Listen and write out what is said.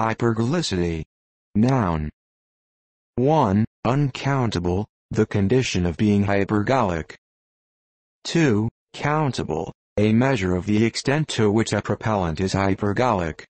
Hypergolicity. Noun. 1. Uncountable, the condition of being hypergolic. 2. Countable, a measure of the extent to which a propellant is hypergolic.